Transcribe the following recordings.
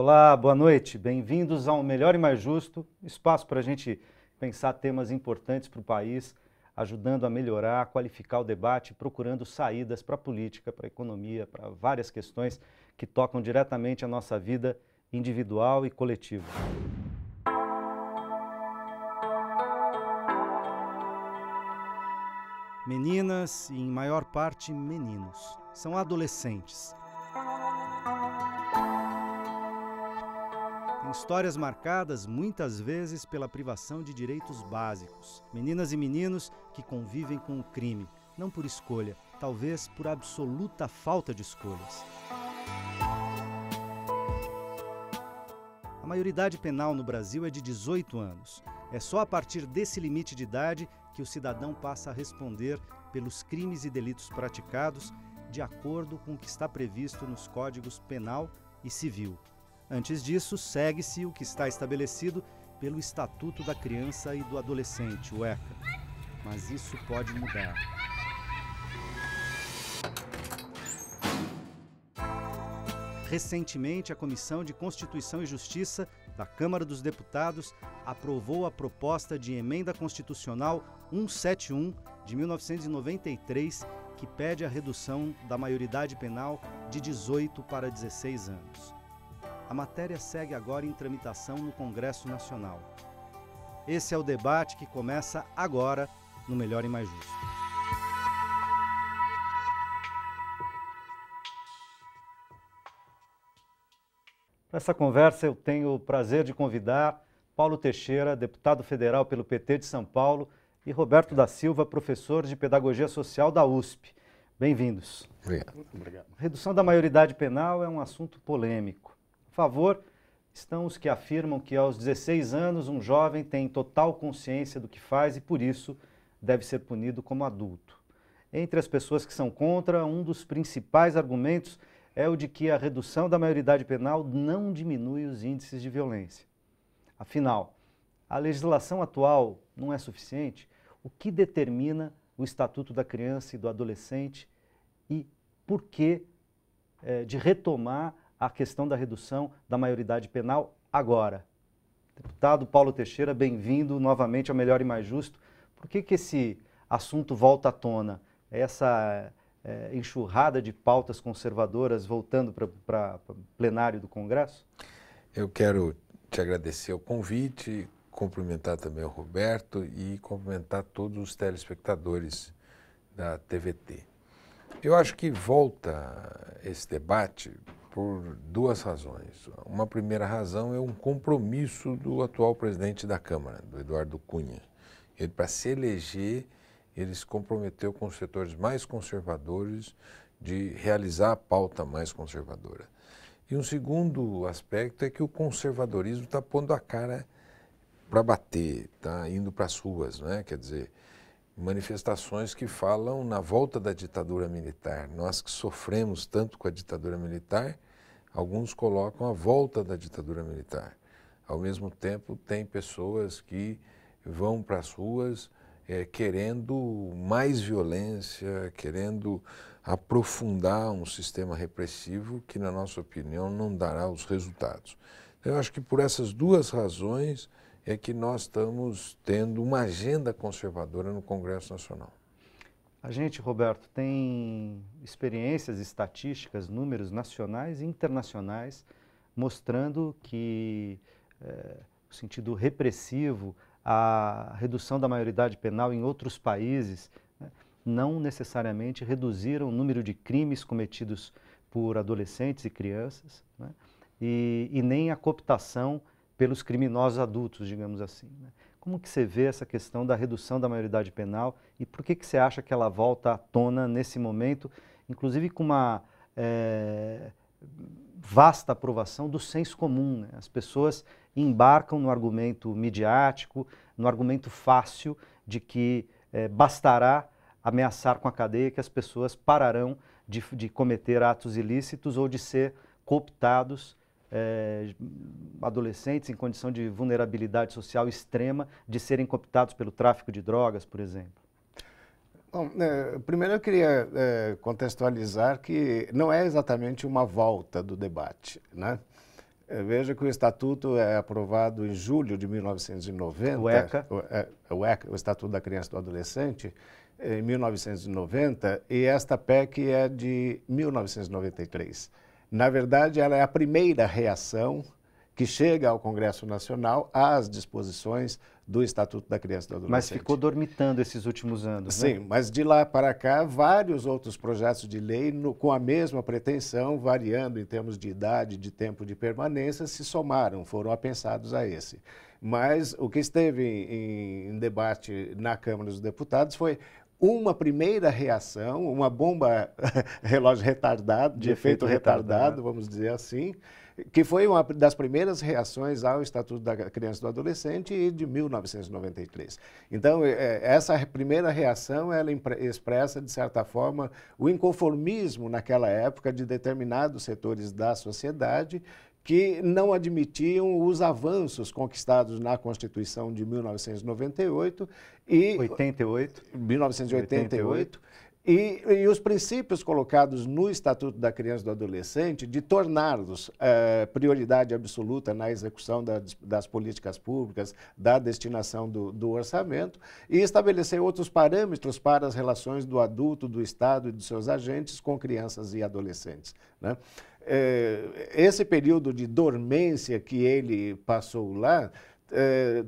Olá, boa noite. Bem-vindos ao Melhor e Mais Justo, espaço para a gente pensar temas importantes para o país, ajudando a melhorar, qualificar o debate, procurando saídas para a política, para a economia, para várias questões que tocam diretamente a nossa vida individual e coletiva. Meninas e, em maior parte, meninos, são adolescentes. Tem histórias marcadas, muitas vezes, pela privação de direitos básicos. Meninas e meninos que convivem com o crime, não por escolha, talvez por absoluta falta de escolhas. A maioridade penal no Brasil é de 18 anos. É só a partir desse limite de idade que o cidadão passa a responder pelos crimes e delitos praticados de acordo com o que está previsto nos códigos penal e civil. Antes disso, segue-se o que está estabelecido pelo Estatuto da Criança e do Adolescente, o ECA. Mas isso pode mudar. Recentemente, a Comissão de Constituição e Justiça da Câmara dos Deputados aprovou a proposta de Emenda Constitucional 171, de 1993, que pede a redução da maioridade penal de 18 para 16 anos. A matéria segue agora em tramitação no Congresso Nacional. Esse é o debate que começa agora no Melhor e Mais Justo. Para essa conversa, eu tenho o prazer de convidar Paulo Teixeira, deputado federal pelo PT de São Paulo, e Roberto da Silva, professor de Pedagogia Social da USP. Bem-vindos. Obrigado. Muito obrigado. Redução da maioridade penal é um assunto polêmico. A favor estão os que afirmam que aos 16 anos um jovem tem total consciência do que faz e, por isso, deve ser punido como adulto. Entre as pessoas que são contra, um dos principais argumentos é o de que a redução da maioridade penal não diminui os índices de violência. Afinal, a legislação atual não é suficiente? O que determina o Estatuto da Criança e do Adolescente e por que de retomar a questão da redução da maioridade penal agora? Deputado Paulo Teixeira, bem-vindo novamente ao Melhor e Mais Justo. Por que esse assunto volta à tona? Enxurrada de pautas conservadoras voltando para o plenário do Congresso? Eu quero te agradecer o convite, cumprimentar também o Roberto e cumprimentar todos os telespectadores da TVT. Eu acho que volta esse debate por duas razões. Uma primeira razão é um compromisso do atual presidente da Câmara, do Eduardo Cunha. Ele, para se eleger, ele se comprometeu com os setores mais conservadores de realizar a pauta mais conservadora. E um segundo aspecto é que o conservadorismo está pondo a cara para bater, está indo para as ruas, né? Quer dizer, manifestações que falam na volta da ditadura militar. Nós que sofremos tanto com a ditadura militar, alguns colocam a volta da ditadura militar. Ao mesmo tempo, tem pessoas que vão para as ruas querendo mais violência, querendo aprofundar um sistema repressivo que, na nossa opinião, não dará os resultados. Eu acho que por essas duas razões é que nós estamos tendo uma agenda conservadora no Congresso Nacional. A gente, Roberto, tem experiências estatísticas, números nacionais e internacionais, mostrando que o sentido repressivo, a redução da maioridade penal em outros países, né, não necessariamente reduziram o número de crimes cometidos por adolescentes e crianças, né, e nem a cooptação pelos criminosos adultos, digamos assim, né. Como que você vê essa questão da redução da maioridade penal e por que você acha que ela volta à tona nesse momento, inclusive com uma vasta aprovação do senso comum, né? As pessoas embarcam no argumento midiático, no argumento fácil de que bastará ameaçar com a cadeia que as pessoas pararão de cometer atos ilícitos ou de ser cooptados, adolescentes em condição de vulnerabilidade social extrema, de serem cooptados pelo tráfico de drogas, por exemplo. Bom, primeiro eu queria contextualizar que não é exatamente uma volta do debate, né? Veja que o Estatuto é aprovado em julho de 1990. O ECA. O Estatuto da Criança e do Adolescente, em 1990, e esta PEC é de 1993. Na verdade, ela é a primeira reação que chega ao Congresso Nacional às disposições do Estatuto da Criança e do Adolescente. Mas ficou dormitando esses últimos anos, né? Sim, mas de lá para cá, vários outros projetos de lei com a mesma pretensão, variando em termos de idade, de tempo de permanência, se somaram, foram apensados a esse. Mas o que esteve em debate na Câmara dos Deputados foi uma primeira reação, uma bomba relógio retardado, de efeito retardado, vamos dizer assim, que foi uma das primeiras reações ao Estatuto da Criança e do Adolescente de 1993. Então, essa primeira reação, ela expressa, de certa forma, o inconformismo naquela época de determinados setores da sociedade que não admitiam os avanços conquistados na Constituição de 1988. E os princípios colocados no Estatuto da Criança e do Adolescente de torná-los prioridade absoluta na execução das políticas públicas, da destinação do orçamento, e estabelecer outros parâmetros para as relações do adulto, do Estado e dos seus agentes com crianças e adolescentes, né? Esse período de dormência que ele passou lá,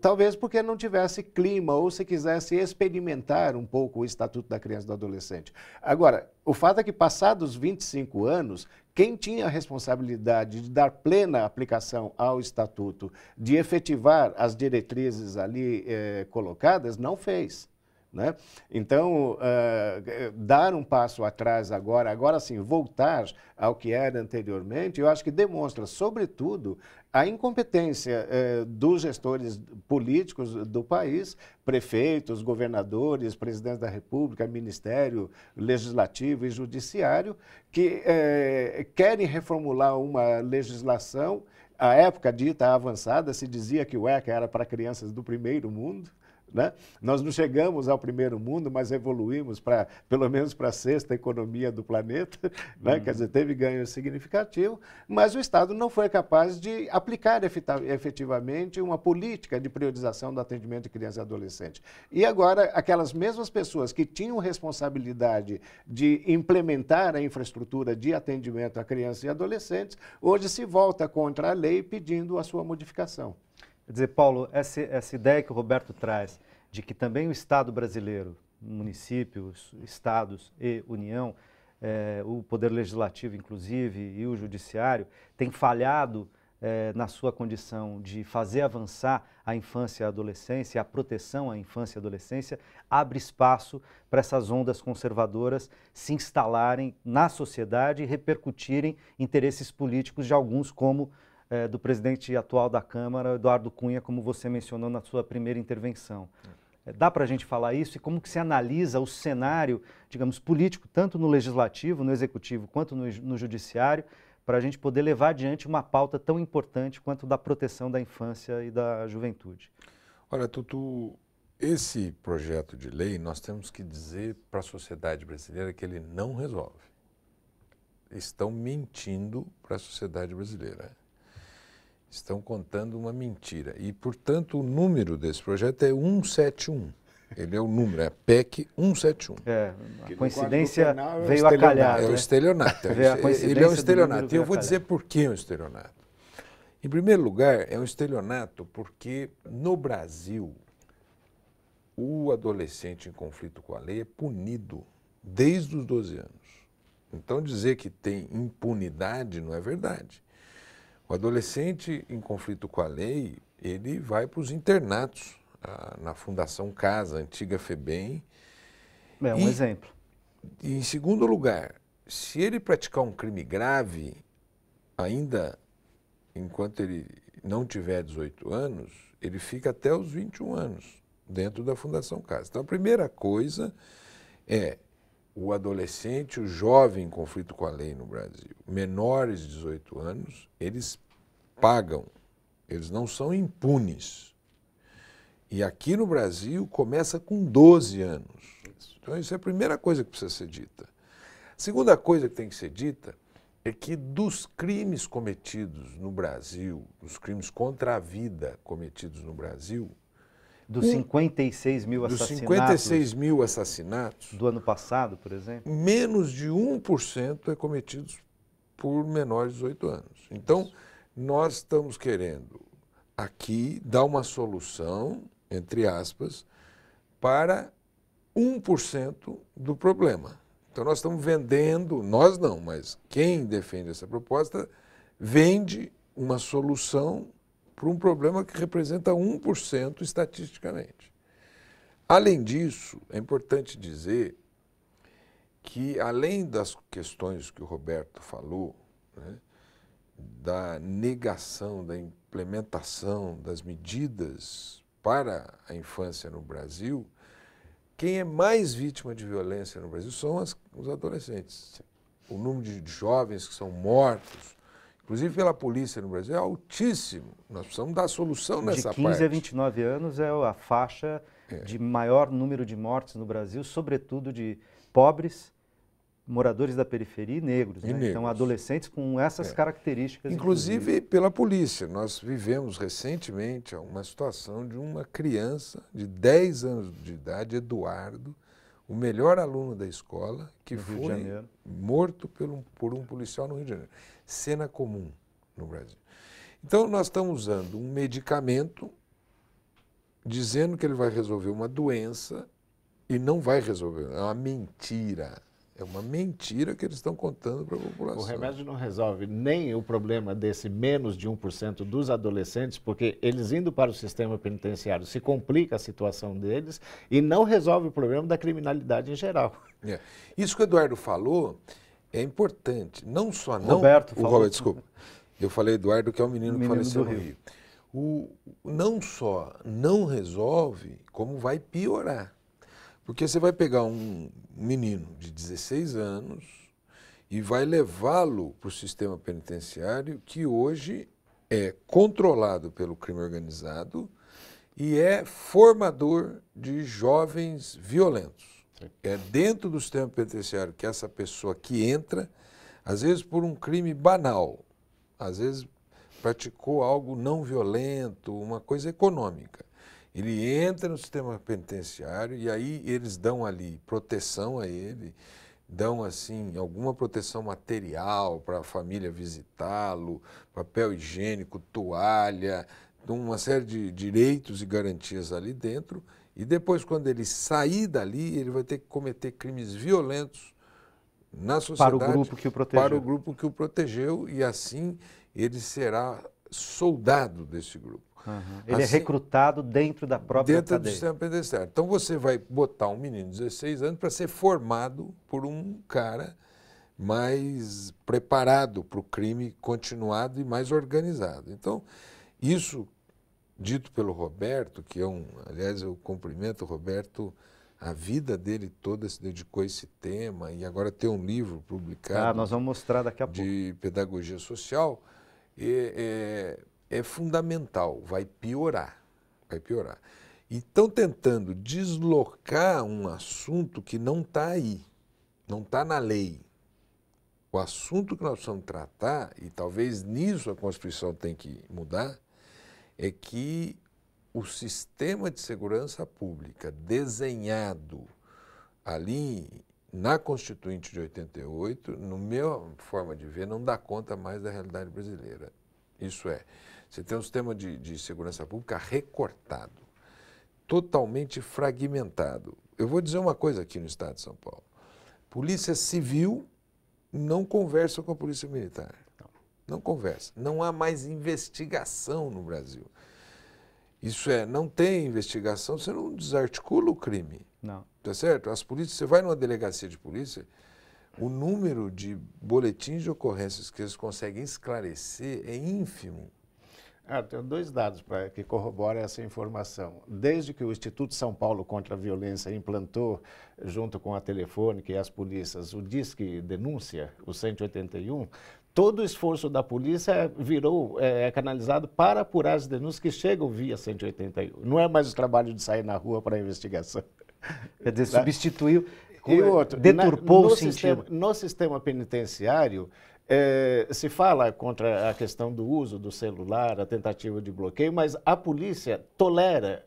talvez porque não tivesse clima ou se quisesse experimentar um pouco o Estatuto da Criança e do Adolescente. Agora, o fato é que passados 25 anos, quem tinha a responsabilidade de dar plena aplicação ao Estatuto, de efetivar as diretrizes ali colocadas, não fez, né? Então, dar um passo atrás agora sim, voltar ao que era anteriormente, eu acho que demonstra, sobretudo, a incompetência dos gestores políticos do país, prefeitos, governadores, presidentes da República, Ministério, Legislativo e Judiciário, que querem reformular uma legislação, à época dita avançada, se dizia que o ECA era para crianças do primeiro mundo, né? Nós não chegamos ao primeiro mundo, mas evoluímos para, pelo menos, para a sexta economia do planeta, né? Quer dizer, teve ganho significativo, mas o Estado não foi capaz de aplicar efetivamente uma política de priorização do atendimento de criança e adolescente. E agora, aquelas mesmas pessoas que tinham responsabilidade de implementar a infraestrutura de atendimento a crianças e adolescentes, hoje se volta contra a lei pedindo a sua modificação. Quer dizer, Paulo, essa ideia que o Roberto traz de que também o Estado brasileiro, municípios, estados e União, o Poder Legislativo, inclusive, e o Judiciário, tem falhado na sua condição de fazer avançar a infância e a adolescência, a proteção à infância e adolescência, abre espaço para essas ondas conservadoras se instalarem na sociedade e repercutirem interesses políticos de alguns, como do presidente atual da Câmara, Eduardo Cunha, como você mencionou na sua primeira intervenção. Dá para a gente falar isso? E como que se analisa o cenário, digamos, político, tanto no Legislativo, no Executivo, quanto no Judiciário, para a gente poder levar adiante uma pauta tão importante quanto da proteção da infância e da juventude? Olha, Tutu, esse projeto de lei, nós temos que dizer para a sociedade brasileira que ele não resolve. Estão mentindo para a sociedade brasileira. Estão contando uma mentira. E, portanto, o número desse projeto é 171. Ele é o número, é a PEC 171. A coincidência veio a calhar. É o estelionato. Ele é um estelionato. E eu vou dizer por que é um estelionato. Em primeiro lugar, é um estelionato porque, no Brasil, o adolescente em conflito com a lei é punido desde os 12 anos. Então, dizer que tem impunidade não é verdade. O adolescente em conflito com a lei, ele vai para os internatos, na Fundação Casa, antiga FEBEM. É um exemplo. E, em segundo lugar, se ele praticar um crime grave, ainda enquanto ele não tiver 18 anos, ele fica até os 21 anos dentro da Fundação Casa. Então, a primeira coisa é o adolescente, o jovem em conflito com a lei no Brasil, menores de 18 anos, eles pagam, eles não são impunes. E aqui no Brasil começa com 12 anos. Então isso é a primeira coisa que precisa ser dita. A segunda coisa que tem que ser dita é que dos crimes cometidos no Brasil, dos crimes contra a vida cometidos no Brasil... Dos 56 mil assassinatos... Dos 56 mil assassinatos... Do ano passado, por exemplo? Menos de 1% é cometido por menores de 18 anos. Então, isso. Nós estamos querendo aqui dar uma solução, entre aspas, para 1% do problema. Então, nós estamos vendendo, nós não, mas quem defende essa proposta vende uma solução para um problema que representa 1% estatisticamente. Além disso, é importante dizer que, além das questões que o Roberto falou, né, da negação, da implementação das medidas para a infância no Brasil, quem é mais vítima de violência no Brasil são os adolescentes. O número de jovens que são mortos, inclusive pela polícia no Brasil, é altíssimo. Nós precisamos dar solução nessa parte. De 15 a 29 anos é a faixa de maior número de mortes no Brasil, sobretudo de pobres, moradores da periferia e negros. Né? Negros. Então, adolescentes com essas características. Inclusive pela polícia. Nós vivemos recentemente uma situação de uma criança de 10 anos de idade, Eduardo, o melhor aluno da escola, que foi morto por um policial no Rio de Janeiro. Cena comum no Brasil. Então, nós estamos usando um medicamento, dizendo que ele vai resolver uma doença e não vai resolver. É uma mentira. É uma mentira que eles estão contando para a população. O remédio não resolve nem o problema desse menos de 1% dos adolescentes, porque eles indo para o sistema penitenciário se complica a situação deles e não resolve o problema da criminalidade em geral. É. Isso que o Eduardo falou é importante. Não só não... Roberto falou. Roberto, desculpa. Eu falei Eduardo, que é um menino que faleceu no Rio. Não só não resolve, como vai piorar. Porque você vai pegar um menino de 16 anos e vai levá-lo para o sistema penitenciário, que hoje é controlado pelo crime organizado e é formador de jovens violentos. Sim. É dentro do sistema penitenciário que essa pessoa que entra, às vezes por um crime banal, às vezes praticou algo não violento, uma coisa econômica. Ele entra no sistema penitenciário e aí eles dão ali proteção a ele, dão assim alguma proteção material para a família visitá-lo, papel higiênico, toalha, uma série de direitos e garantias ali dentro. E depois, quando ele sair dali, ele vai ter que cometer crimes violentos na sociedade. Para o grupo que o protegeu. Para o grupo que o protegeu, e assim ele será soldado desse grupo. Uhum. Ele assim, é recrutado dentro da própria cadeia. Dentro do sistema penitenciário. Então você vai botar um menino de 16 anos para ser formado por um cara mais preparado para o crime continuado e mais organizado. Então, isso dito pelo Roberto, que é aliás, eu cumprimento o Roberto, a vida dele toda se dedicou a esse tema e agora tem um livro publicado. Nós vamos mostrar daqui a pouco. De pedagogia social. É fundamental, vai piorar, vai piorar. E estão tentando deslocar um assunto que não está aí, não está na lei. O assunto que nós precisamos tratar, e talvez nisso a Constituição tem que mudar, é que o sistema de segurança pública desenhado ali na Constituinte de 88, na minha forma de ver, não dá conta mais da realidade brasileira. Isso é, você tem um sistema de segurança pública recortado, totalmente fragmentado. Eu vou dizer uma coisa aqui no estado de São Paulo. Polícia Civil não conversa com a Polícia Militar. Não conversa. Não há mais investigação no Brasil. Isso é, não tem investigação, você não desarticula o crime. Não. Tá certo? As polícias, você vai numa delegacia de polícia... O número de boletins de ocorrências que eles conseguem esclarecer é ínfimo. Tenho dois dados que corroboram essa informação. Desde que o Instituto São Paulo Contra a Violência implantou, junto com a Telefônica e as polícias, o DISC Denúncia, o 181, todo o esforço da polícia é canalizado para apurar as denúncias que chegam via 181. Não é mais o trabalho de sair na rua para a investigação. Quer dizer, substituiu... E outro, deturpou o sentido. No sistema penitenciário, Se fala contra a questão do uso do celular, a tentativa de bloqueio, mas a polícia tolera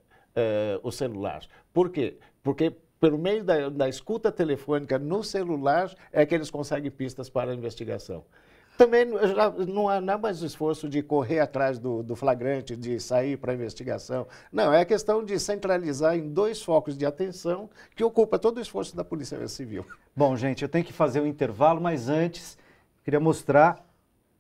o celular. Por quê? Porque pelo meio da escuta telefônica no celular é que eles conseguem pistas para a investigação. Também não há mais esforço de correr atrás do flagrante, de sair para a investigação. Não, é a questão de centralizar em dois focos de atenção que ocupa todo o esforço da Polícia Civil. Bom, gente, eu tenho que fazer um intervalo, mas antes queria mostrar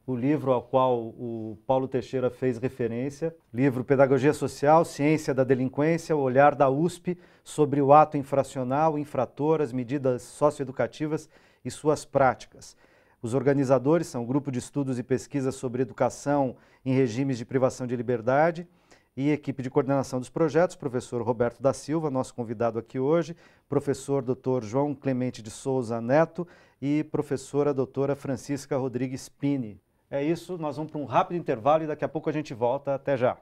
o livro ao qual o Paulo Teixeira fez referência, livro Pedagogia Social, Ciência da Delinquência, o olhar da USP sobre o ato infracional, o infrator, as medidas socioeducativas e suas práticas. Os organizadores são o Grupo de Estudos e Pesquisas sobre Educação em Regimes de Privação de Liberdade e equipe de coordenação dos projetos, professor Roberto da Silva, nosso convidado aqui hoje, professor Dr. João Clemente de Souza Neto e professora doutora Francisca Rodrigues Pini. É isso, nós vamos para um rápido intervalo e daqui a pouco a gente volta. Até já!